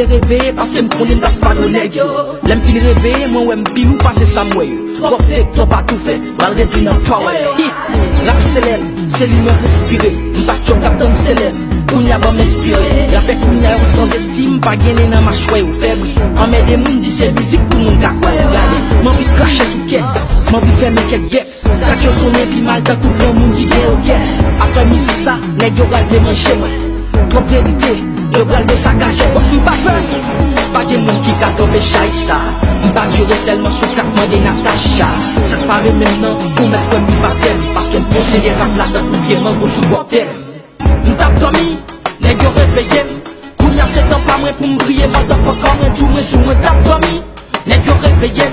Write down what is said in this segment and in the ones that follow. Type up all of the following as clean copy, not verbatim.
réveillé parce que me connais la fado nèg. L'aime fini réveillé, moi ouais bilou passer ça moi. Trop fait, trop pas tout fait. Malgré dit dans power. Rap célèbre, c'est lui me respirer. M'pas chop captain célèbre. Kounya va m'inspirer. La paix kounya sans estime, pas gagner dans ma choix ou faible. En met des monde dit c'est musique pour mon gars. Moi envie cracher sous caisse. Moi envie faire mes quelques guests. Quand je sonne puis mal dans tout le monde qui est OK. Après musique ça, nèg yo va démanger moi. Trop vérité. Le bras de sa cachette, pas peur. Pas de monde qui gâte mes chaïssa. Pas durer seulement sous traitement des Natacha. Ça paraît maintenant pour mettre un baptême. Parce qu'elle possède des rames là-dedans pour bien m'en sous bordel. M'tape dormi, les vieux réveillés. Couillard c'est un pas moins pour me briller. Va de fois comme un tout m'tape dormi, les vieux réveillés.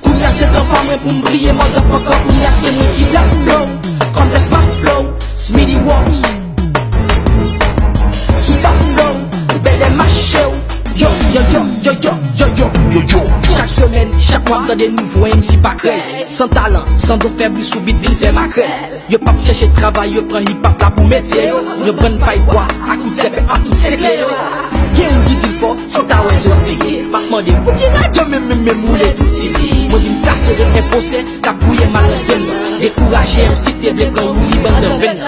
Couillard c'est un pas moins pour me briller. Va de fois comme couillard c'est moi qui la flow. Comme des smart flow, Smitty Walks. Sous ta flow. Yo, yo, yo, yo, yo, yo, yo, yo, yo. Chaque semaine, chaque mois, t'as des nouveaux MC pas crêle. Sans talent, sans dos faible, sous bide, ville fait ma crêle. Yo pas chercher travail, yo prends hip-hop là pour métier. Yo prenne pas bois, à coup de sèpe, à tout séclé. Y'a ou qui dit fort, sans ta raison figée. Pas demandé, pour qui radio, même moulé tout city. Moi, il me casse, il imposté, t'as bouillé mal à l'intérieur. Découragé, MC, t'es les blancs, ou libre de veine.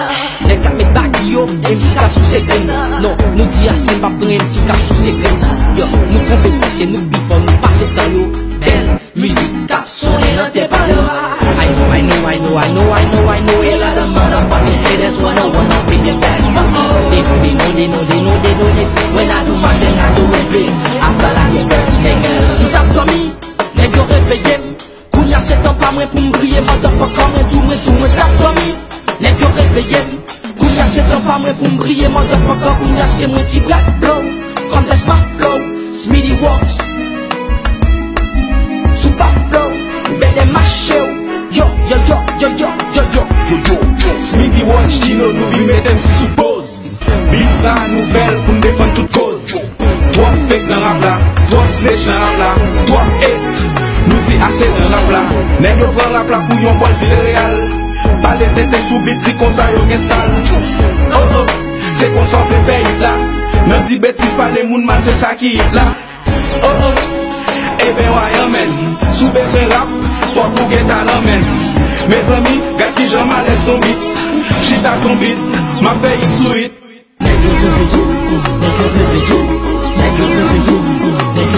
Les gars, mes baggy, yo, MC, cap sous ses graines. Non, nous dit à c'est pas pour MC, cap sous ses graines. Yo, nous compétence, nous bifons, nous passons dans l'eau. Belle musique, cap, son et non t'es pas là. I know, I know, I know, I know, I know, I know. A lot of motherfucking haters wanna be the best. They know, they know, they know, they know, they know. When I do my thing, I do it big. I feel like the best nigga. Nous t'as dormi, les vieux réveillés. Kounia c'est un pas moins pour me briller. Motherfucker, mais t'as dormi, les vieux réveillés. Kounia c'est un pas moins pour me briller. Motherfucker, Kounia c'est moi qui braque blow. Comme des smart flow, Smitty Walks. Super flow, belle macho. Yo, yo, yo, yo, yo, yo, yo, yo, yo. Smitty Walks, Gino, nous lui mettons si sous pause. Blitza, nouvelle pour nous défendre toute cause. Toi, fake dans la blague, toi, snitch dans la blague, toi, hate. Nous dit assez dans la blague. Nègre prend la blague pour yon bol céréal. Pas les têtes sous bêtis qu'on s'aille au gestal. Oh, oh, c'est qu'on s'en fait faillite là. Nan di bêtise pas les moun mal c'est ça qui est là. Oh oh, eh ben ouais amen. Sous besoin rap, faut qu'on guette à l'emmène. Mes amis, gars qui j'en m'allais son vite. J'suis à son vite, ma paix il sourit. Nègre réveillé, nègre réveillé, nègre réveillé, nègre réveillé.